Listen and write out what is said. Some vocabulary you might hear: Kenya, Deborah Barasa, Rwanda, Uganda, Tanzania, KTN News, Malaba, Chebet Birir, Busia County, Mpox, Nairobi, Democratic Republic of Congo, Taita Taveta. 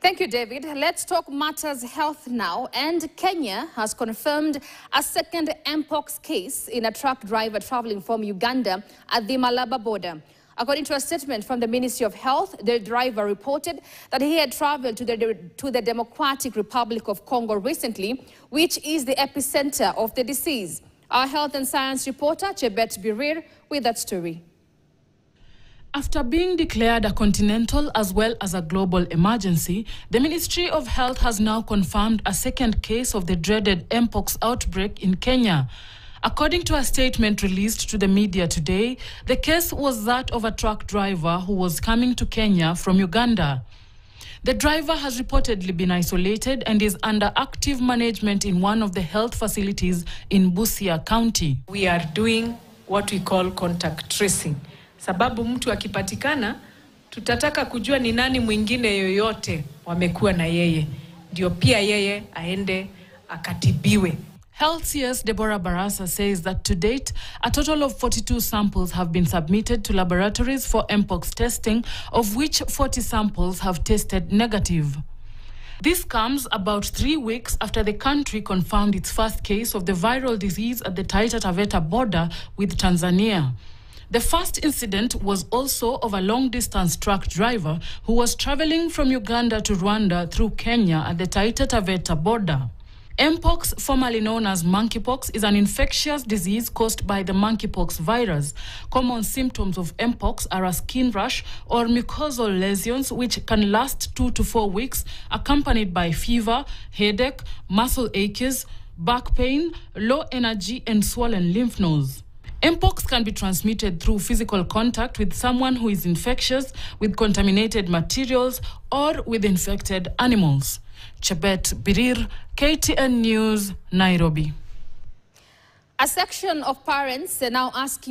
Thank you, David. Let's talk matters health now. And Kenya has confirmed a second Mpox case in a truck driver traveling from Uganda at the Malaba border. According to a statement from the Ministry of Health, the driver reported that he had traveled to the Democratic Republic of Congo recently, which is the epicenter of the disease. Our health and science reporter, Chebet Birir, with that story. After being declared a continental as well as a global emergency, the Ministry of Health has now confirmed a second case of the dreaded Mpox outbreak in Kenya. According to a statement released to the media today, the case was that of a truck driver who was coming to Kenya from Uganda. The driver has reportedly been isolated and is under active management in one of the health facilities in Busia County. We are doing what we call contact tracing. Sababu mtu akipatikana, tutataka kujua ni nani mwingine yoyote wamekuwa na yeye. Ndio pia yeye aende akatibiwe. Health CS Deborah Barasa says that to date, a total of 42 samples have been submitted to laboratories for Mpox testing, of which 40 samples have tested negative. This comes about 3 weeks after the country confirmed its first case of the viral disease at the Taita Taveta border with Tanzania. The first incident was also of a long-distance truck driver who was traveling from Uganda to Rwanda through Kenya at the Taita Taveta border. Mpox, formerly known as monkeypox, is an infectious disease caused by the monkeypox virus. Common symptoms of Mpox are a skin rash or mucosal lesions which can last 2 to 4 weeks, accompanied by fever, headache, muscle aches, back pain, low energy, and swollen lymph nodes. Mpox can be transmitted through physical contact with someone who is infectious, with contaminated materials, or with infected animals. Chebet Birir, KTN News, Nairobi. A section of parents are now asking